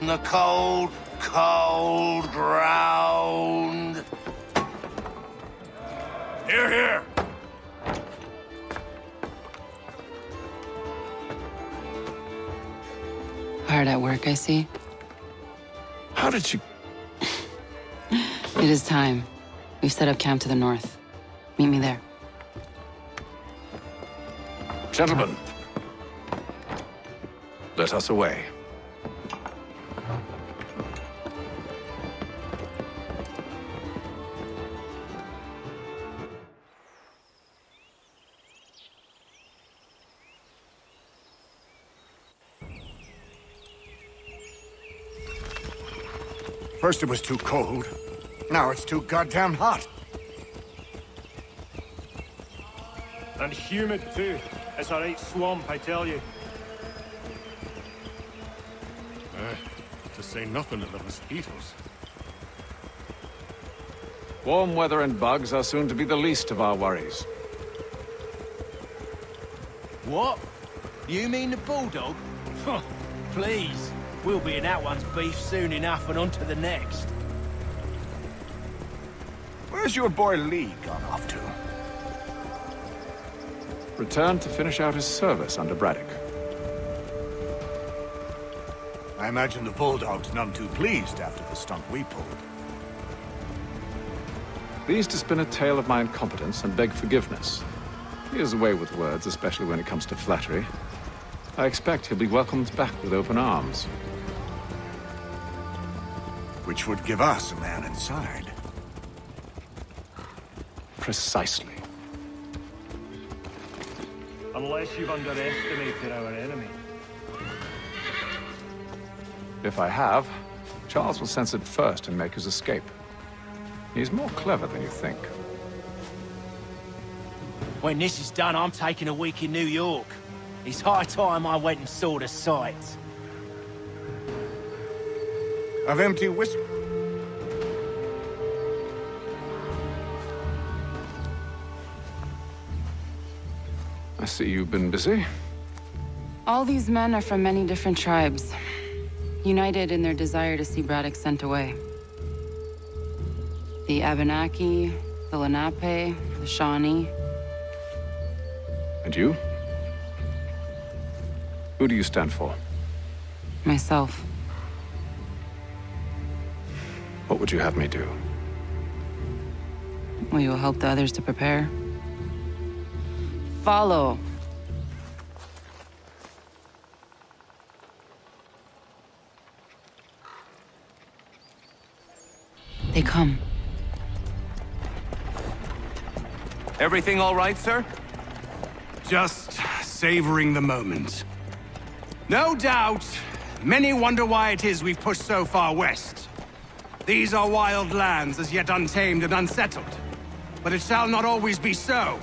in the cold, cold ground. Hear, hear. Hard at work, I see. How did you... It is time. We've set up camp to the north. Meet me there. Gentlemen, let us away. First it was too cold, now it's too goddamn hot. And humid too. It's a right swamp, I tell you. To say nothing of the mosquitoes. Warm weather and bugs are soon to be the least of our worries. What? You mean the bulldog? Please. We'll be in that one's beef soon enough and on to the next. Where's your boy Lee gone off to? Returned to finish out his service under Braddock. I imagine the bulldog's none too pleased after the stunt we pulled. Pleased to spin a tale of my incompetence and beg forgiveness. He is away with words, especially when it comes to flattery. I expect he'll be welcomed back with open arms. Which would give us a man inside. Precisely. Unless you've underestimated our enemy. If I have, Charles will sense it first and make his escape. He's more clever than you think. When this is done, I'm taking a week in New York. It's high time I went and saw the sights. I've empty whiskey. I see you've been busy. All these men are from many different tribes, united in their desire to see Braddock sent away. The Abenaki, the Lenape, the Shawnee. And you? Who do you stand for? Myself. What would you have me do? Will you help the others to prepare? Follow. They come. Everything all right, sir? Just savoring the moment. No doubt, many wonder why it is we've pushed so far west. These are wild lands, as yet untamed and unsettled. But it shall not always be so.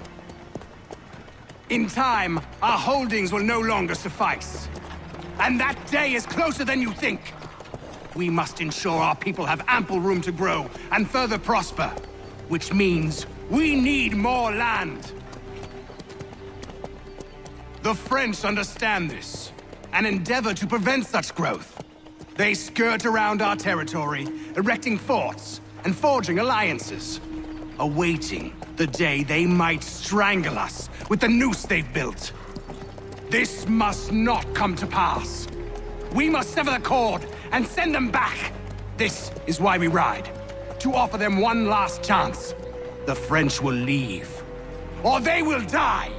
In time, our holdings will no longer suffice. And that day is closer than you think. We must ensure our people have ample room to grow and further prosper, which means we need more land. The French understand this and endeavor to prevent such growth. They skirt around our territory, erecting forts and forging alliances, awaiting the day they might strangle us with the noose they've built. This must not come to pass. We must sever the cord and send them back. This is why we ride, to offer them one last chance. The French will leave, or they will die.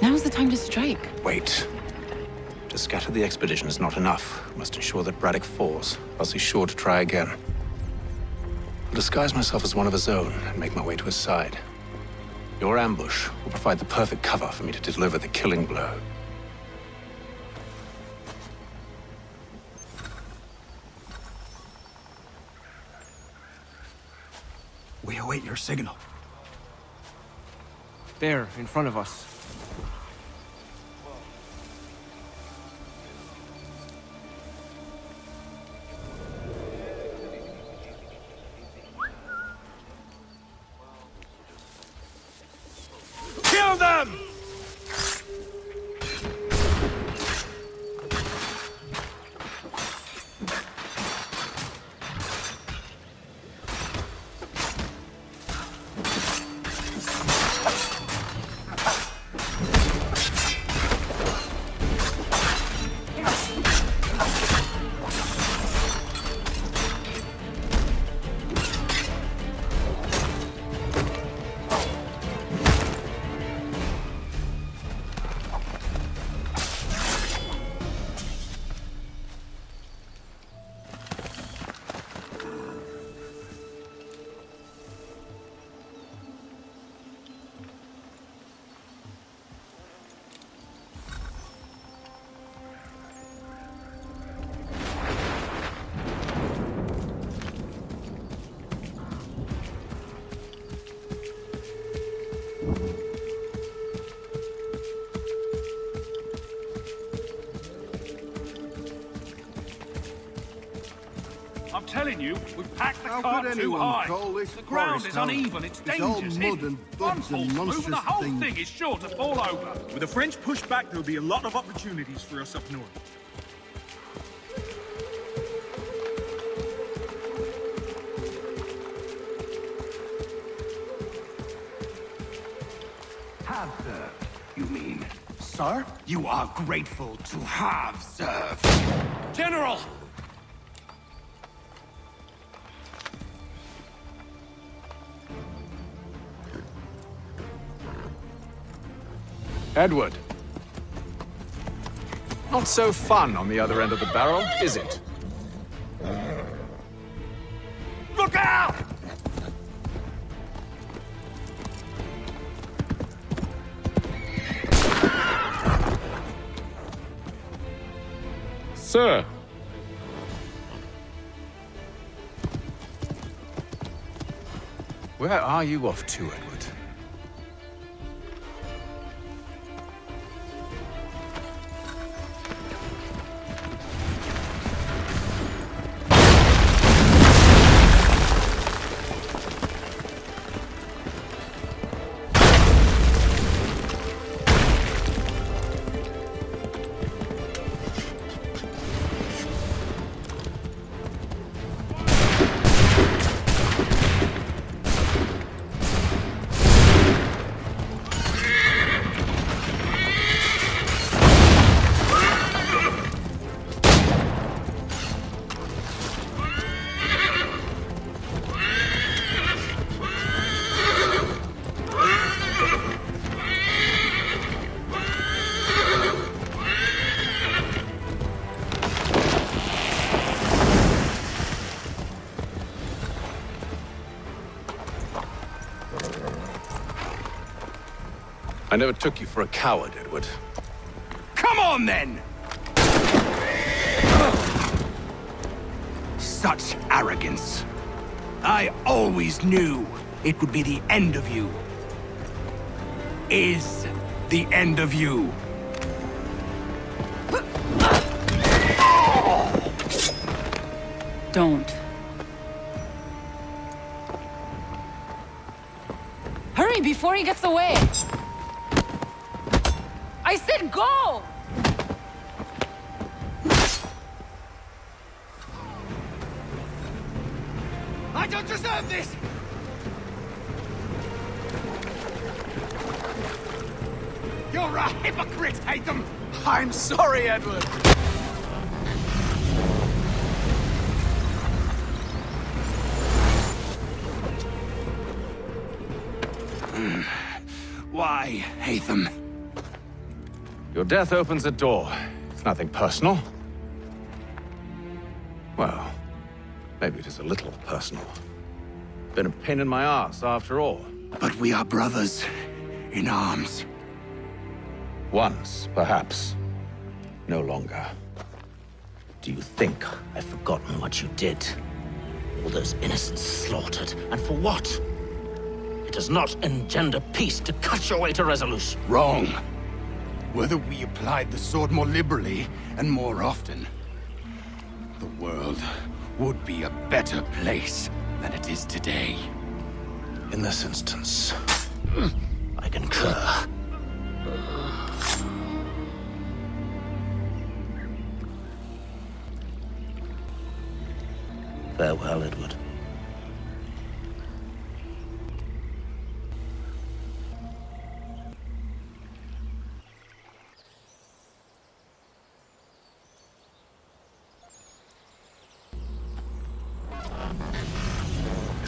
Now's the time to strike. Wait. To scatter the expedition is not enough. We must ensure that Braddock falls, else he's sure to try again. I'll disguise myself as one of his own and make my way to his side. Your ambush will provide the perfect cover for me to deliver the killing blow. We await your signal. There, in front of us. Telling you, we've packed the cart too high. The ground is uneven, it's dangerous. One false move and the whole thing is sure to fall over. With the French pushback, there'll be a lot of opportunities for us up north. Have served, you mean? Sir? You are grateful to have served. General! Edward. Not so fun on the other end of the barrel, is it? Look out! Sir. Where are you off to, Edward? I never took you for a coward, Edward. Come on, then! Such arrogance. I always knew it would be the end of you. Is the end of you. Don't. Hurry before he gets away! I said go! I don't deserve this! You're a hypocrite, Haytham! I'm sorry, Edward! Why, Haytham? Your death opens a door. It's nothing personal. Well, maybe it is a little personal. Been a pain in my ass after all. But we are brothers in arms. Once, perhaps. No longer. Do you think I've forgotten what you did? All those innocents slaughtered, and for what? It does not engender peace to cut your way to resolution. Wrong. Whether we applied the sword more liberally and more often, the world would be a better place than it is today. In this instance, I concur. Farewell, Edward.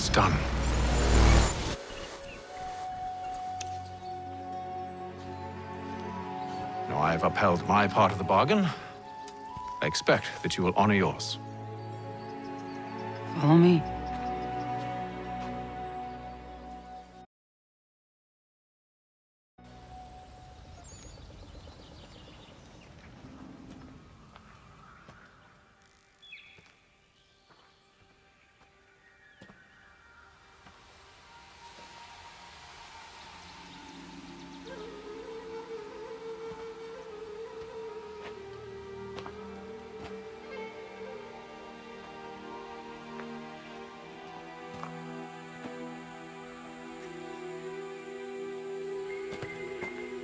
it's done. Now I've upheld my part of the bargain. I expect that you will honor yours. Follow me.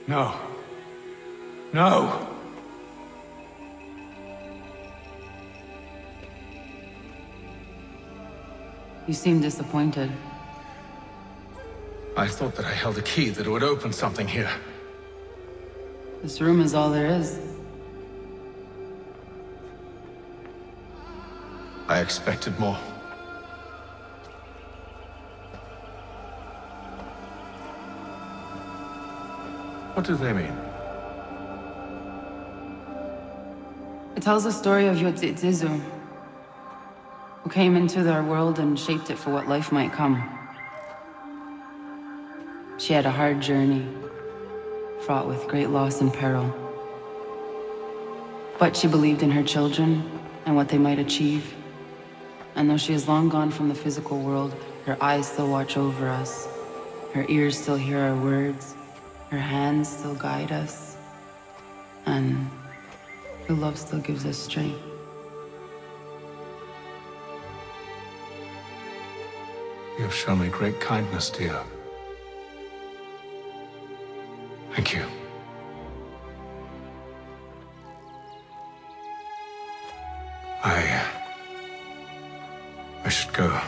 No. No! You seem disappointed. I thought that I held a key that would open something here. This room is all there is. I expected more. What do they mean? It tells the story of your Tzitzu, who came into their world and shaped it for what life might come. She had a hard journey, fraught with great loss and peril. But she believed in her children and what they might achieve. And though she is long gone from the physical world, her eyes still watch over us. Her ears still hear our words. Her hands still guide us, and her love still gives us strength. You have shown me great kindness, dear. Thank you. I should go.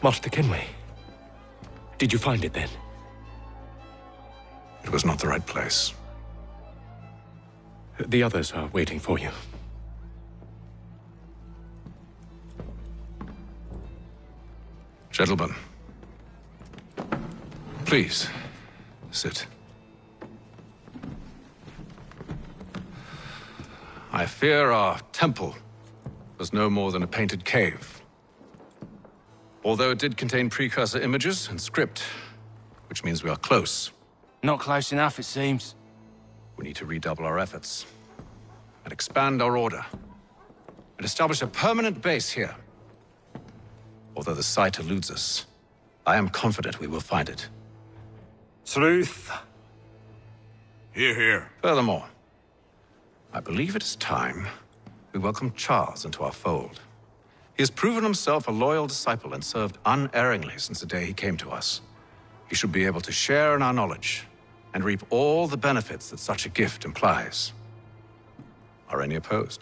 Master Kenway, did you find it then? It was not the right place. The others are waiting for you. Gentlemen, please sit. I fear our temple was no more than a painted cave. Although it did contain precursor images and script, which means we are close. Not close enough, it seems. We need to redouble our efforts and expand our order and establish a permanent base here. Although the site eludes us, I am confident we will find it. Truth. Hear, hear. Furthermore, I believe it is time we welcome Charles into our fold. He has proven himself a loyal disciple and served unerringly since the day he came to us. He should be able to share in our knowledge and reap all the benefits that such a gift implies. Are any opposed?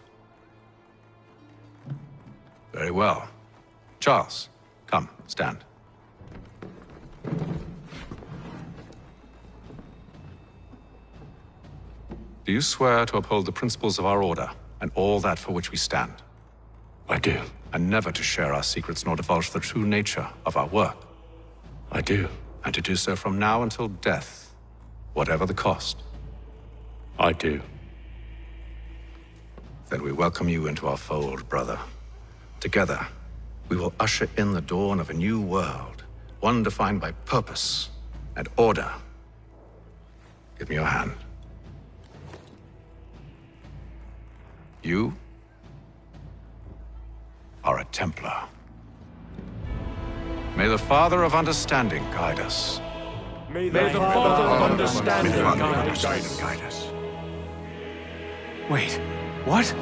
Very well. Charles, come, stand. Do you swear to uphold the principles of our order and all that for which we stand? I do. and never to share our secrets nor divulge the true nature of our work. I do. And to do so from now until death, whatever the cost. I do. Then we welcome you into our fold, brother. Together, we will usher in the dawn of a new world, one defined by purpose and order. Give me your hand. You are a Templar. May the Father of Understanding guide us. May the Father of Understanding guide us. Wait, what?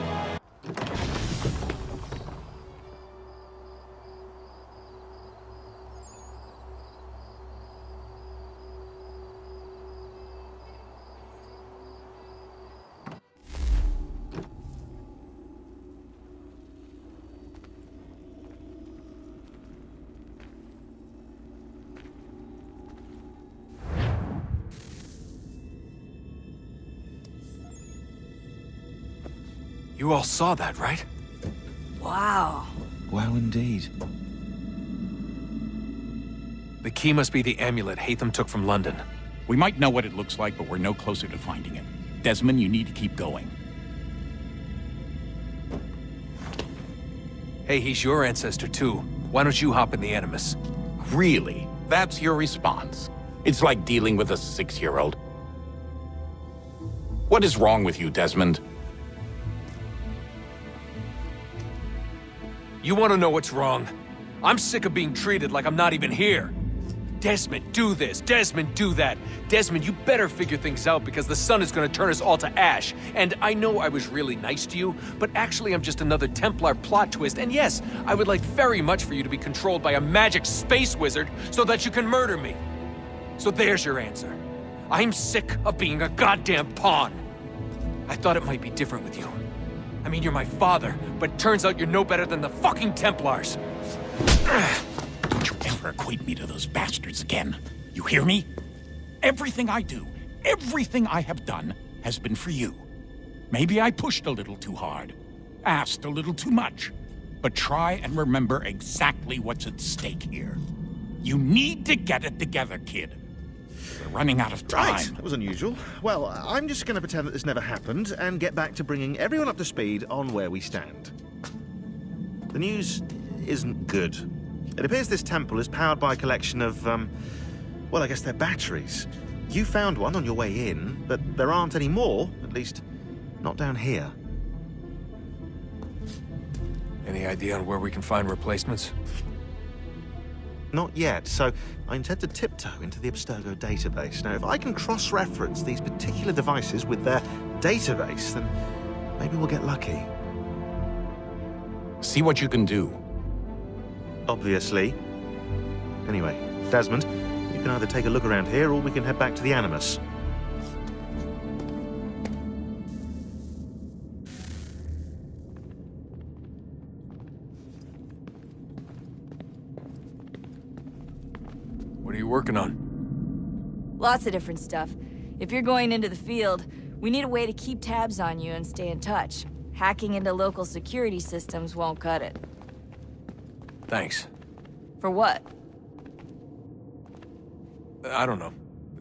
You all saw that, right? Wow. Wow, indeed. The key must be the amulet Haytham took from London. We might know what it looks like, but we're no closer to finding it. Desmond, you need to keep going. Hey, he's your ancestor too. Why don't you hop in the Animus? Really? That's your response? It's like dealing with a 6-year-old. What is wrong with you, Desmond? You want to know what's wrong? I'm sick of being treated like I'm not even here. Desmond, do this. Desmond, do that. Desmond, you better figure things out because the sun is going to turn us all to ash. And I know I was really nice to you, but actually I'm just another Templar plot twist. And yes, I would like very much for you to be controlled by a magic space wizard so that you can murder me. So there's your answer. I'm sick of being a goddamn pawn. I thought it might be different with you. I mean, you're my father, but turns out you're no better than the fucking Templars. Don't you ever equate me to those bastards again. You hear me? Everything I do, everything I have done, has been for you. Maybe I pushed a little too hard, asked a little too much, but try and remember exactly what's at stake here. You need to get it together, kid. We're running out of time. Right, that was unusual. Well, I'm just going to pretend that this never happened and get back to bringing everyone up to speed on where we stand. The news isn't good. It appears this temple is powered by a collection of, well, I guess they're batteries. You found one on your way in, but there aren't any more, at least not down here. Any idea on where we can find replacements? Not yet, so I intend to tiptoe into the Abstergo database. Now, if I can cross-reference these particular devices with their database, then maybe we'll get lucky. See what you can do. Obviously. Anyway, Desmond, you can either take a look around here or we can head back to the Animus. Working on? Lots of different stuff. If you're going into the field, we need a way to keep tabs on you and stay in touch. Hacking into local security systems won't cut it. Thanks. For what? I don't know.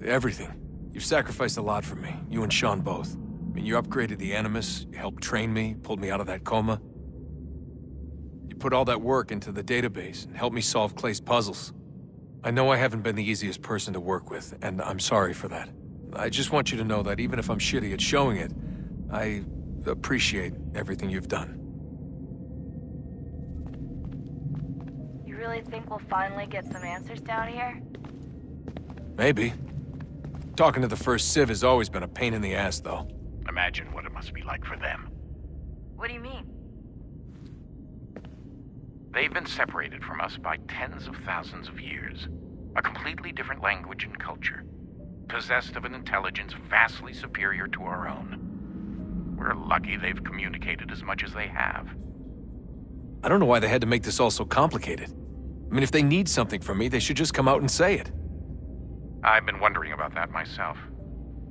Everything. You've sacrificed a lot for me, you and Sean both. I mean, you upgraded the Animus, you helped train me, pulled me out of that coma. You put all that work into the database and helped me solve Clay's puzzles. I know I haven't been the easiest person to work with, and I'm sorry for that. I just want you to know that even if I'm shitty at showing it, I appreciate everything you've done. You really think we'll finally get some answers down here? Maybe. Talking to the first Civ has always been a pain in the ass, though. Imagine what it must be like for them. What do you mean? They've been separated from us by tens of thousands of years. A completely different language and culture. Possessed of an intelligence vastly superior to our own. We're lucky they've communicated as much as they have. I don't know why they had to make this all so complicated. I mean, if they need something from me, they should just come out and say it. I've been wondering about that myself.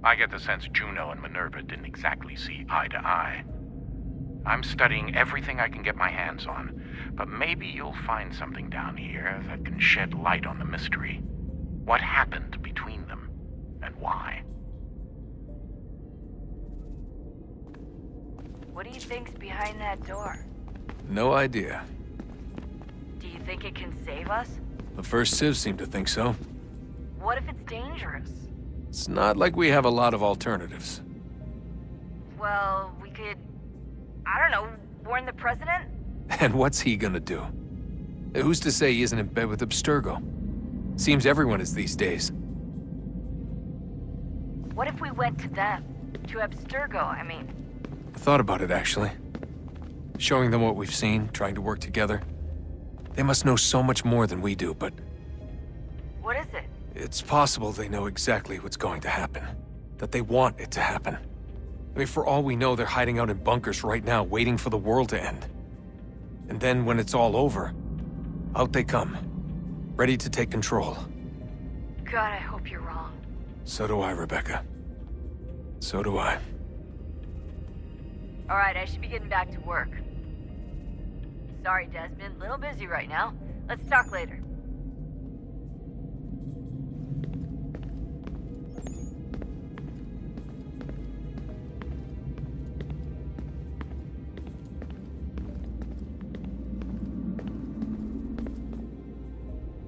I get the sense Juno and Minerva didn't exactly see eye to eye. I'm studying everything I can get my hands on, But maybe you'll find something down here that can shed light on the mystery. What happened between them, and why? What do you think's behind that door? No idea. Do you think it can save us? The first Civ seemed to think so. What if it's dangerous? It's not like we have a lot of alternatives. Well, we could... I don't know, warn the President? And what's he gonna do? Who's to say he isn't in bed with Abstergo? Seems everyone is these days. What if we went to them? To Abstergo, I mean. I thought about it, actually. Showing them what we've seen, trying to work together. They must know so much more than we do, but... What is it? It's possible they know exactly what's going to happen. That they want it to happen. I mean, for all we know, they're hiding out in bunkers right now, waiting for the world to end. And then, when it's all over, out they come, ready to take control. God, I hope you're wrong. So do I, Rebecca. So do I. All right, I should be getting back to work. Sorry, Desmond, little busy right now. Let's talk later.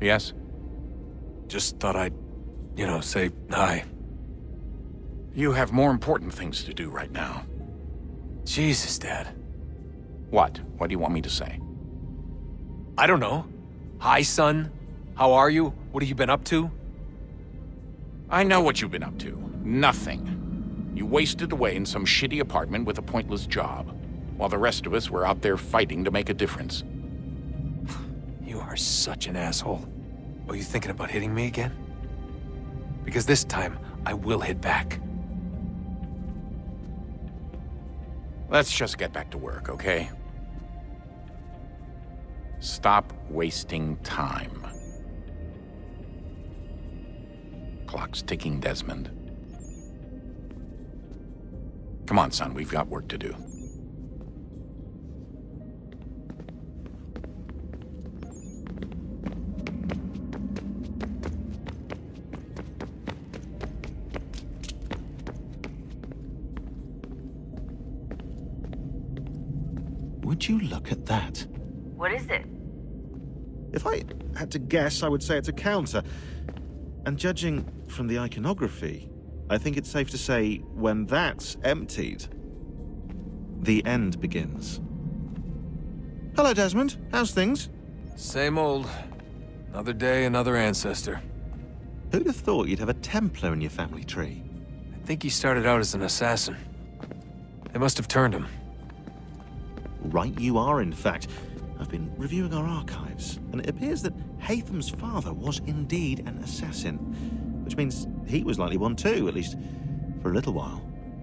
Yes? Just thought I'd, you know, say hi. You have more important things to do right now. Jesus, Dad. What? What do you want me to say? I don't know. Hi, son. How are you? What have you been up to? I know what you've been up to. Nothing. You wasted away in some shitty apartment with a pointless job, while the rest of us were out there fighting to make a difference. You are such an asshole. Are you thinking about hitting me again? Because this time, I will hit back. Let's just get back to work, okay? Stop wasting time. Clock's ticking, Desmond. Come on, son, we've got work to do. Would you look at that? What is it? If I had to guess, I would say it's a counter. And judging from the iconography, I think it's safe to say when that's emptied, the end begins. Hello, Desmond. How's things? Same old. Another day, another ancestor. Who'd have thought you'd have a Templar in your family tree? I think he started out as an assassin. They must have turned him. Right you are, in fact. I've been reviewing our archives, and it appears that Haytham's father was indeed an assassin, which means he was likely one too, at least for a little while.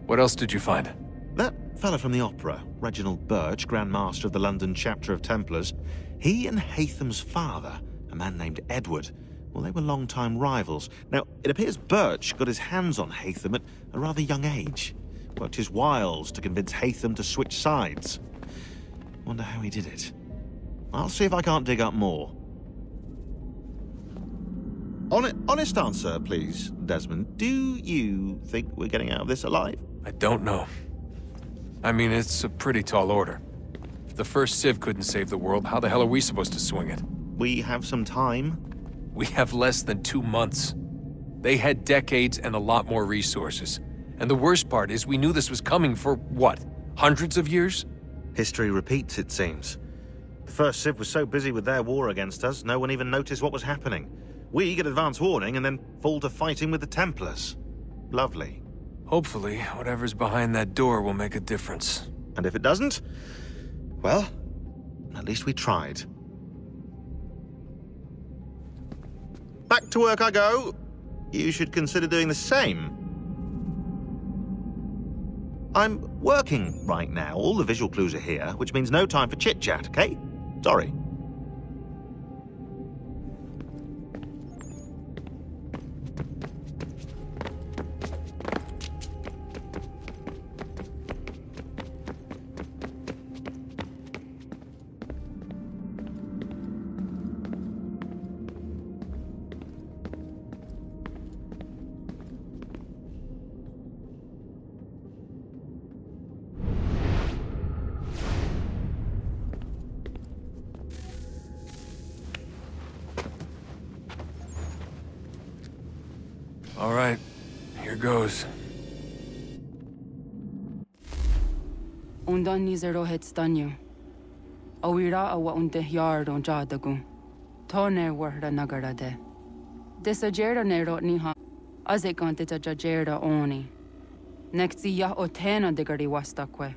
What else did you find? That fella from the opera, Reginald Birch, Grand Master of the London Chapter of Templars, he and Haytham's father, a man named Edward, well, they were long-time rivals. Now, it appears Birch got his hands on Haytham at a rather young age, worked his wiles to convince Haytham to switch sides. Wonder how he did it. I'll see if I can't dig up more. Honest answer, please, Desmond. Do you think we're getting out of this alive? I don't know. I mean, it's a pretty tall order. If the first Civ couldn't save the world, how the hell are we supposed to swing it? We have some time. We have less than 2 months. They had decades and a lot more resources. And the worst part is we knew this was coming for, what, hundreds of years? History repeats, it seems. The first Civ was so busy with their war against us, no one even noticed what was happening. We get advance warning and then fall to fighting with the Templars. Lovely. Hopefully, whatever's behind that door will make a difference. And if it doesn't, well, at least we tried. Back to work I go. You should consider doing the same. I'm working right now. All the visual clues are here, which means no time for chit-chat, okay? Sorry. All right, here goes. Undan nizero hetstanyo. Awira awa untehyar don jadagun. Tone warda nagarade. Desajera nerot niha. Azekanteta jajera oni. Nexi ya otena degari wastakwe.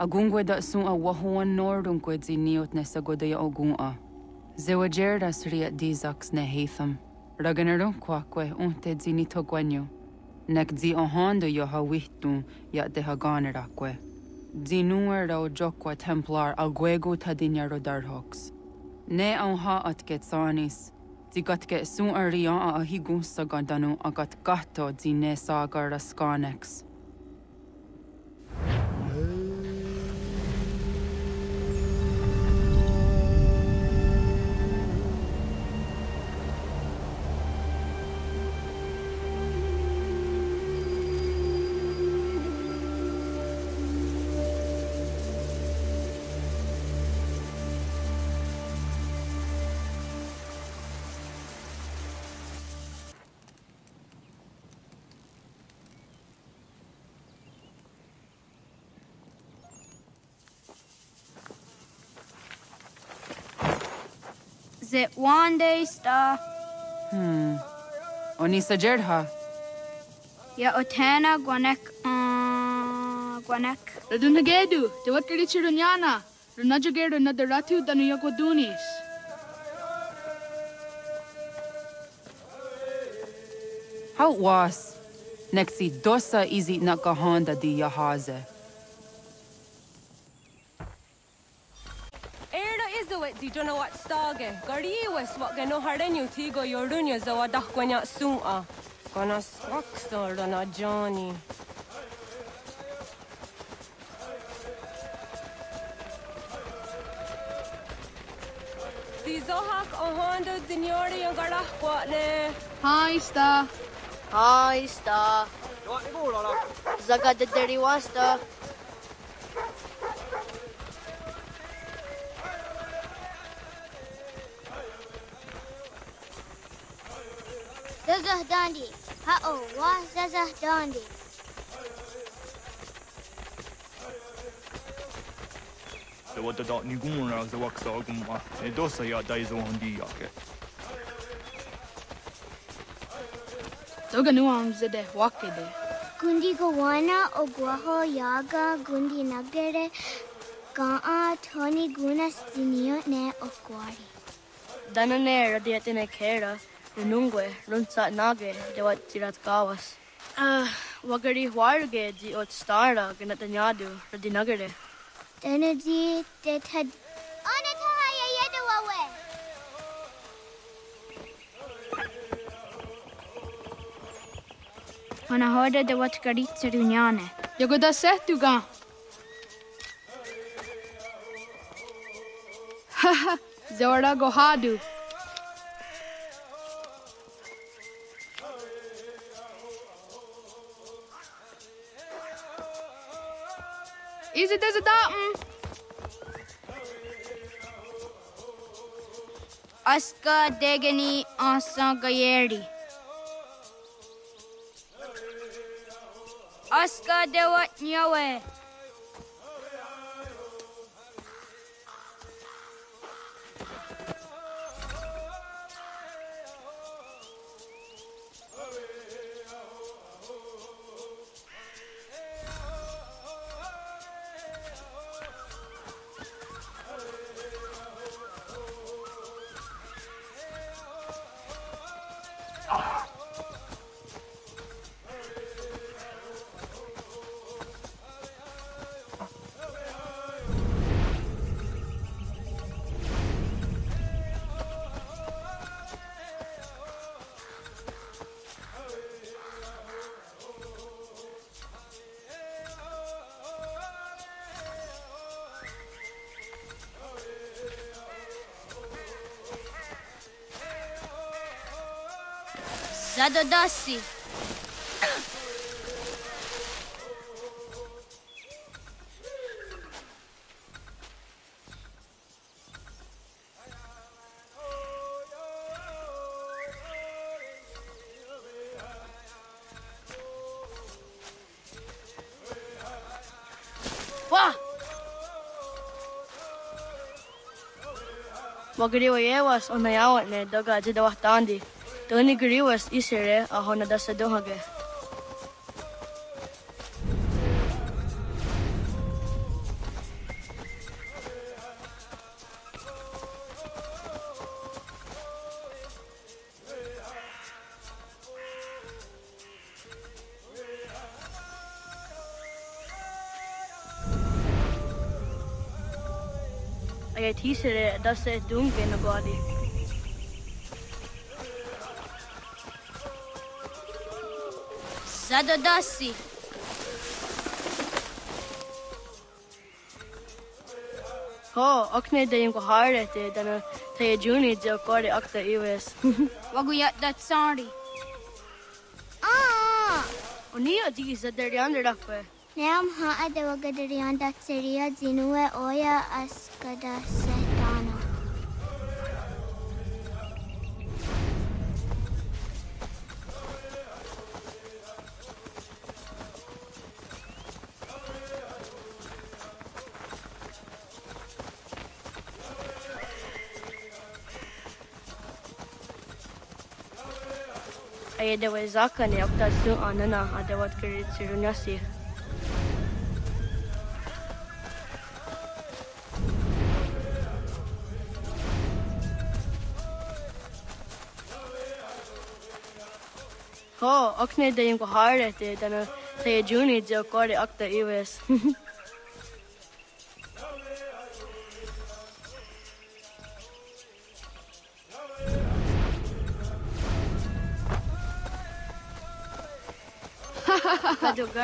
Agungwe da sun a wahuan nordun kwezi niot nesagodea ogun'a. Zewajerda sriat dizaks ne Haytham. Raganero quaque unte zinito guanyo. Nexi ohondo yoha wihtun yat de haganeraque. Zinuera o joqua templar alguego tadinero darhox. Ne onha at ketsanis. Zigatke sun arian a higun sagandanu agat gato zine sagar rascanex. It one day star. Onisa Jedha. Ya Otana Guanek Guanek. Radunagedu, the Wakarichi Runyana, Runajager another Ratu than Yogodunis. How was Nexi Dosa Izit Nakahanda di Yahaze? Don't know what starge. Gariye was what gano harenu tigo yorunya zawada kwanya suma. Gana swakso dona Johnny. Tizohak ohondo zinyori yogara kwatne. Hi star. Hi star. Zaga de deriwasta. Zazah Dandi. Uh-oh, wah Zazah Dandi. The water dot Niguna is the wax arguma, and Dosaya dies on the yaka. Toganuam Zede Wakede. Gundi Gowana, Oguaho Yaga, Gundi Nagere, Gaa, Tony Gunas, Dinio, Ne, Oguari. Dananera, the Atenekera. Nungue, Lunsat Nage, the what Tiratkawas. Wagari Warge, the old Stara, Ganatanyadu, Radinagare. Energy that had Onatahaya Yedawawe. On a hoda, the what Garitsa Dunyane. Yogoda set to Gan. Haha, Zora Gohadu. Easy does a dot. Aska Degani Asa Gayerdi. Aska Dewat Nyawe. Dadodasi. Magariwa yewas onayawat ne daga jidawah tandi. Tani gariwas isere ahona dasadohage. Tisere dasa dungke nagadi. Zadodasi. Ho, akne dayim ko harete dana taye juni jo kori akta ives. Waguyat that sorry. Ah. Uniya ji zadarian rakwe. Nam ha ade wagadarian that seria jinue oya askadasa. There was a can of that soon on and on at what created Sirunasi. Oh, Oxney didn't go hard at it, and I say Junie to accord it up the US.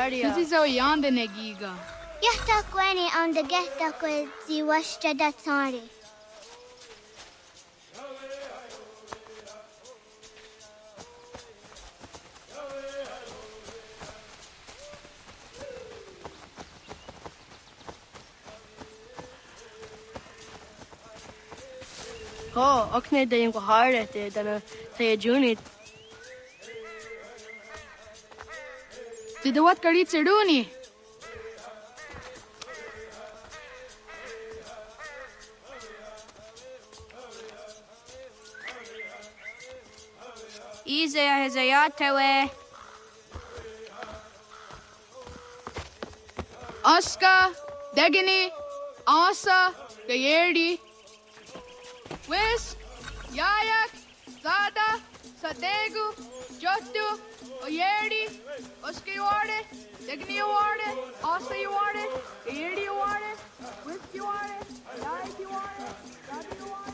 This is our yonder negiga. Yes, talk when on the get up with the wash that sorry. Oh, Oxney didn't go hard at it, and I say Junie. Did what Karit Seruni? Easy as a yattawe. Oscar, Dagini, Ansa, Gayerdi. Wes, Yayak, Zada, Sadegu, Jotu, Oyerdi. Oscar, you are it. Degni, you are it. Oscar, you are it. Eardy, you are it. Whisk, you are it. Light, you are it. Daddy, you are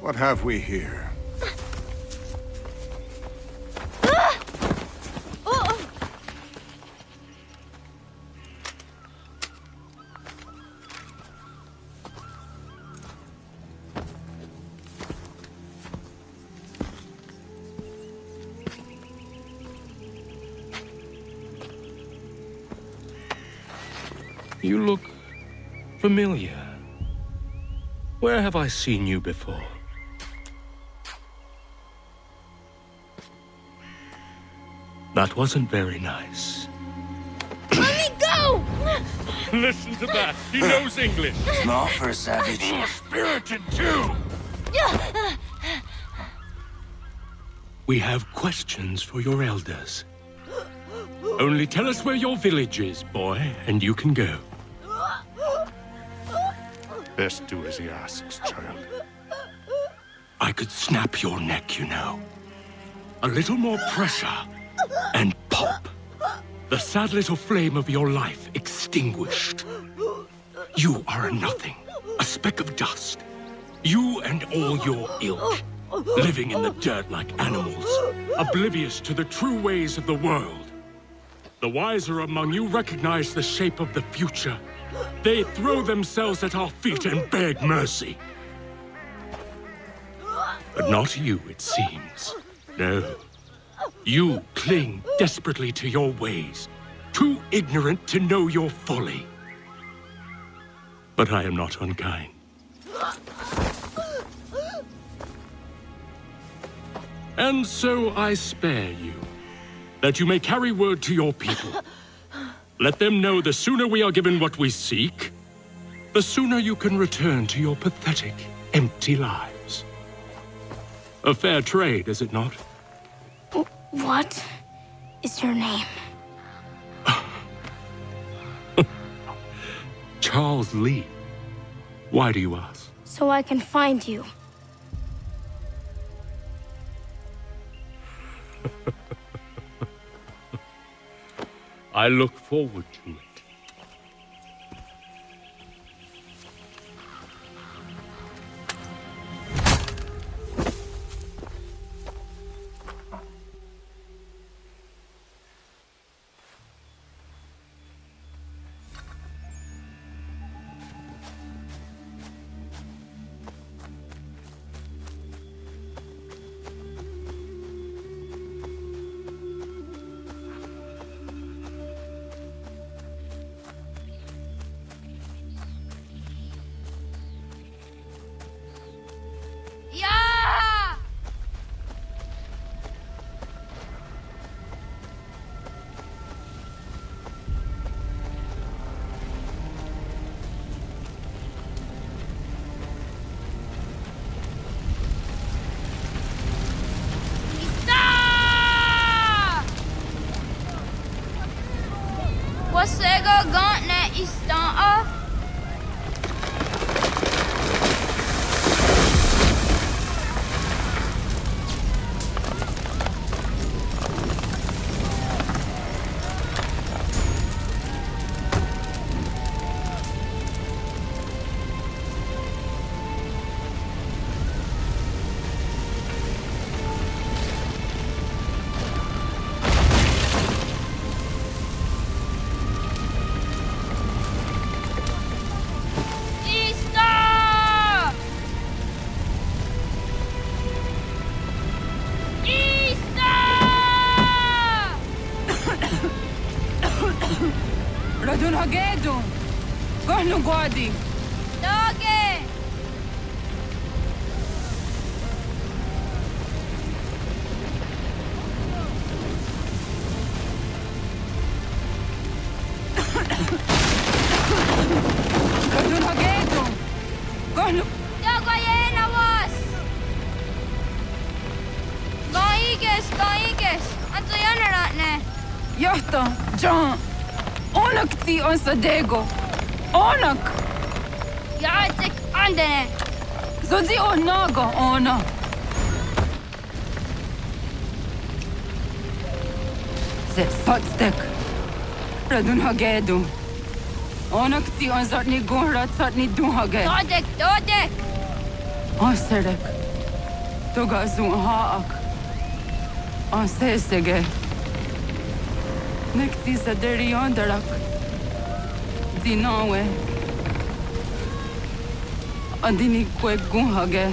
What have we here? You look familiar. Where have I seen you before? That wasn't very nice. Let me go! Listen to that. He knows English. It's not for savage. You're spirited too. We have questions for your elders. Only tell us where your village is, boy, and you can go. Best do as he asks, child. I could snap your neck, you know. A little more pressure. And pop! The sad little flame of your life extinguished. You are a nothing, a speck of dust. You and all your ilk, living in the dirt like animals, oblivious to the true ways of the world. The wiser among you recognize the shape of the future. They throw themselves at our feet and beg mercy. But not you, it seems. No. You cling desperately to your ways, too ignorant to know your folly. But I am not unkind. And so I spare you, that you may carry word to your people. Let them know the sooner we are given what we seek, the sooner you can return to your pathetic, empty lives. A fair trade, is it not? What is your name? Charles Lee. Why do you ask? So I can find you. I look forward to it. Guardi. Onak! Yatek andene! Zodzi onago ona! Ze fatstek! Radun hagedu! Onak ti onzatni gunrat satni dunhage! Dodek! Dodek! Oserek! Togazun haak! Osesege! Nekti zaderi ondarak! Dinawe Andini Kwegunhage.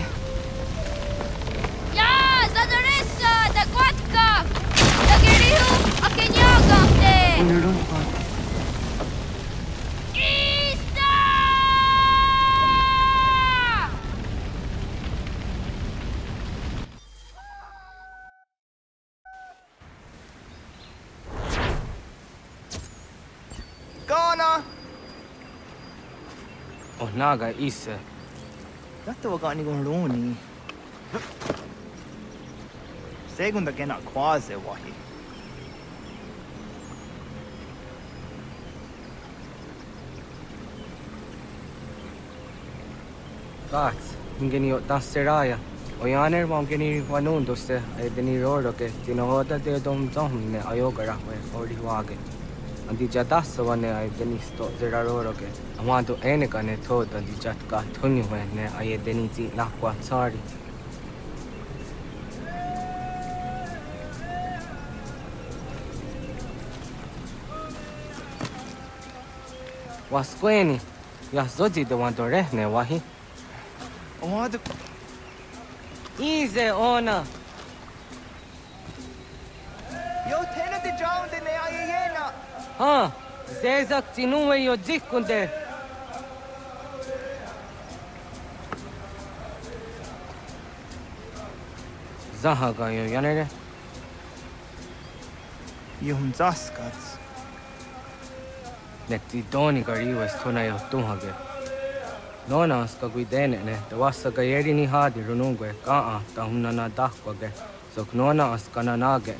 Ya, Zadorissa, the Quatka, the Giriu, a Kenyaga. Naga Isa. That's the one you going to Segunda cannot quase wahi. Facts. Ingeni Daseraya. Oyaner Mongeni Wanundusse, I didn't roll okay. Tinoda de Dom Dom, Ayogara, or the wagon. And the Jadasa one I didn't stop the rocket. I want to any kind of thought that the Jatka Tony when I didn't eat Nakwa Sari. Was Quenny? Yasoji the one to Rehne, Wahi. What? Easy, honor. Huh? There's a Tinue Yojikunde. Zahaga Yanere Yunzaskats. Let the Donigari was Tonayo Tunhage. Nona Skaguidene, the Wasagayeri Hadi Runungue, Kaa, Tahunana Dakwage, Soknona Askananage,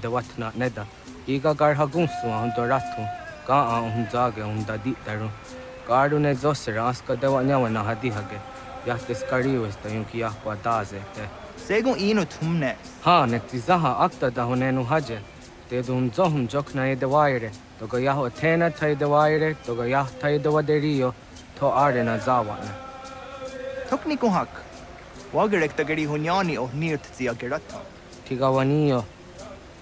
the Watna Neda. Iga Garhagunsu on Doratu, Gaa on Zaga on Daditaru, Gardune Zosera, Aska Dewanawana Hadihage, Yaskari was the Yunkiakwa Daze. Segun Inu Tumne. Ha, Netizaha Akta Dahonenu Haje, the Dum Zohum Joknae the Wire, Togayaho Tena Tai the Wire, Togayah Tai the Waderio, To Arena Zawana. Toknikuhak, Wagerek Tagari Hunyani of Nirt Ziagerata. Tigawanio,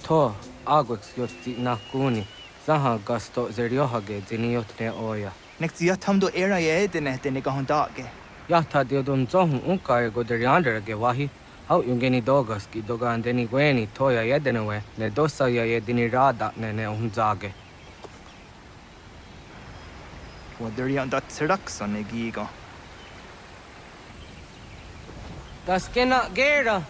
To. Agos Yoti Nakuni, Zaha Gasto Zeriohage, Ziniotne Oya. Next Yatamdo era Yedenet and Nigahondage. Yata Diodum Zohum Unka go the yonder Gewahi, how you geni dogaski dogan denigueni, Toya Yedenewe, Nedosa Yedinirada Neneunzage. What the Rianda Seraxon Egigo? Daskena Gera.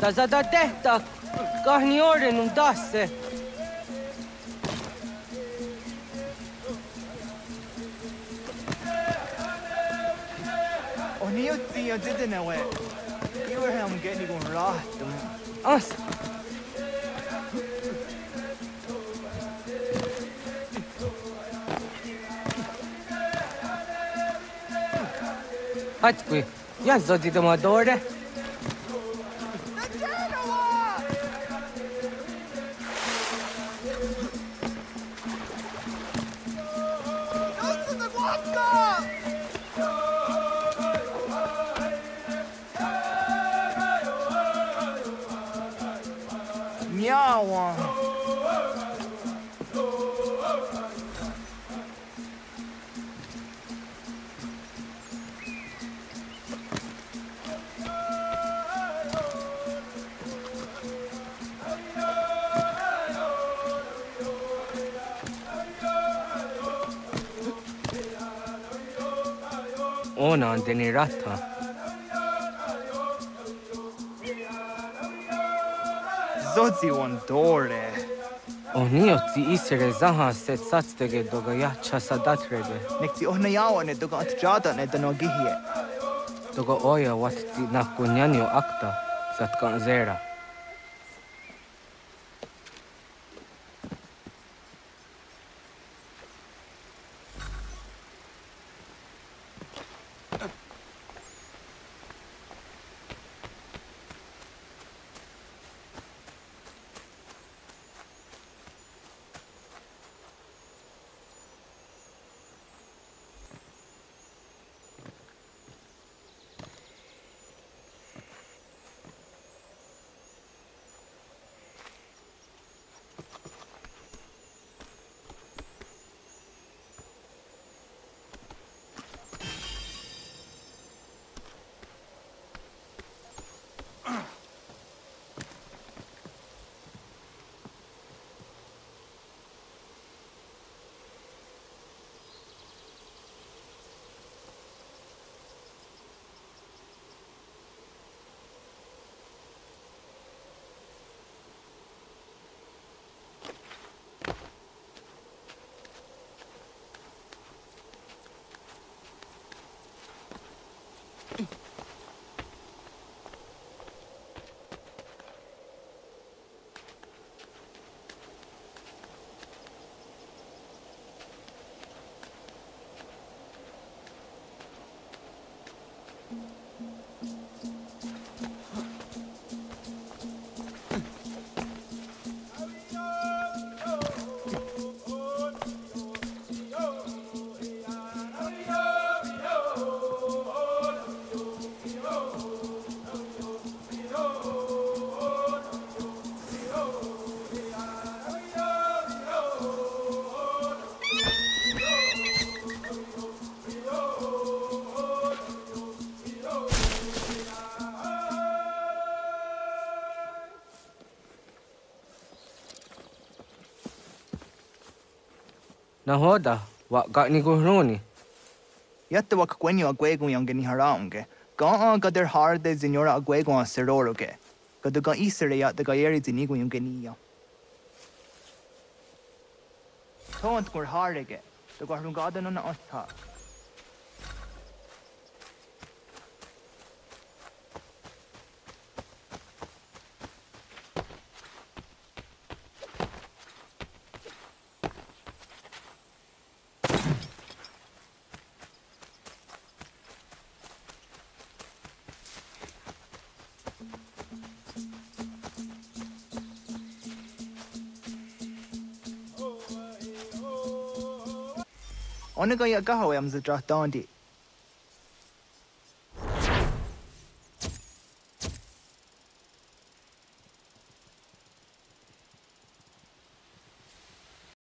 Tazada tehta, kahni oren undasse. Oni otti ja didenewe. Iwerhelm genigun rahtum. As. Hatski, ja zodidomadore. Denirata Zodzi on Dore Onioti Isere Zaha said Satstege Dogayacha Sadatrege. Nexi Onayawa ne Dogat Jada ne Danogihe Dogo Oya what the Nakunyanio Acta Satkan Zera. Na hoda, wakak ni gohroni. Yet the wakwenyo aguego young in harange. Gone got their hard days in your aguego and seroroge. Got the gaisere at the gayeris in ego young genio. Taunt were hard again. The garden on the otta. Onega ya gaho yam za dandi.